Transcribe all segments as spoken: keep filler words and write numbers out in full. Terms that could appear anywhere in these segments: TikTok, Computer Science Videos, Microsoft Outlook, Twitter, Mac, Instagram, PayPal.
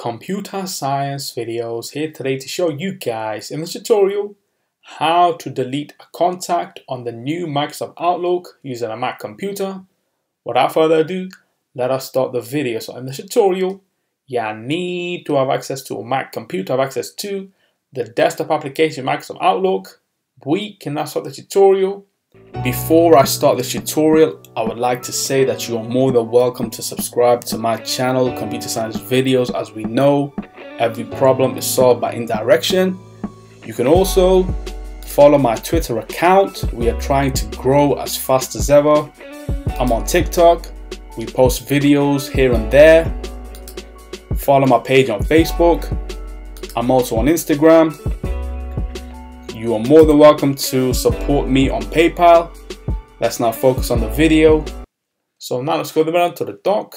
Computer Science Videos here today to show you guys in this tutorial how to delete a contact on the new Microsoft Outlook using a Mac computer. Without further ado, let us start the video. So in this tutorial, you need to have access to a Mac computer, have access to the desktop application Microsoft Outlook. We can now start the tutorial. Before I start this tutorial, I would like to say that you are more than welcome to subscribe to my channel, Computer Science Videos. As we know, every problem is solved by indirection. You can also follow my Twitter account. We are trying to grow as fast as ever. I'm on TikTok. We post videos here and there. Follow my page on Facebook. I'm also on Instagram. You are more than welcome to support me on PayPal. Let's now focus on the video. So now let's go down to the dock,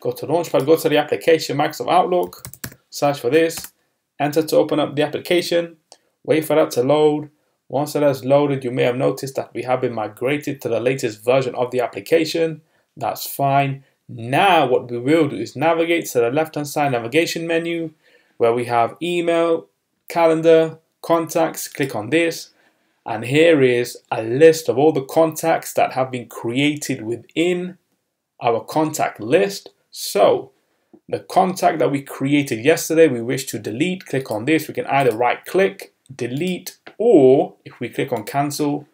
go to Launchpad, go to the application Microsoft Outlook, search for this, enter to open up the application, wait for that to load. Once it has loaded, you may have noticed that we have been migrated to the latest version of the application. That's fine. Now what we will do is navigate to the left-hand side navigation menu where we have email, calendar, contacts. Click on this, and here is a list of all the contacts that have been created within our contact list. So the contact that we created yesterday, we wish to delete. Click on this. We can either right click, delete, or if we click on cancel,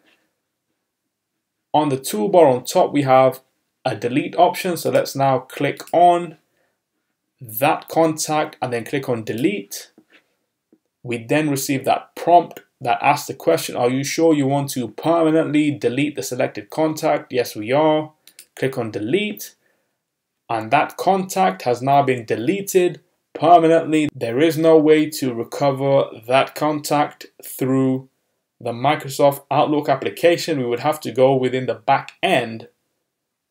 on the toolbar on top we have a delete option. So let's now click on that contact and then click on delete. We then receive that prompt that asks the question, are you sure you want to permanently delete the selected contact? Yes, we are. Click on delete. And that contact has now been deleted permanently. There is no way to recover that contact through the Microsoft Outlook application. We would have to go within the back end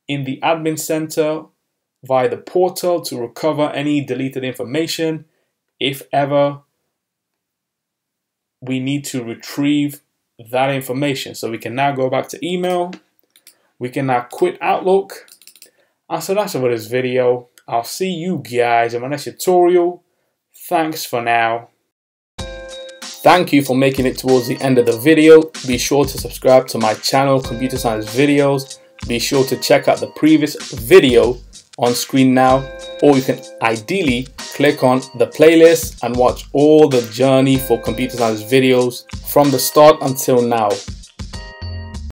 in the admin center via the portal to recover any deleted information if ever we need to retrieve that information. So we can now go back to email. We can now quit Outlook. And so that's it for this video. I'll see you guys in my next tutorial. Thanks for now. Thank you for making it towards the end of the video. Be sure to subscribe to my channel, Computer Science Videos. Be sure to check out the previous video on screen now, or you can ideally click on the playlist and watch all the journey for Computer Science Videos from the start until now.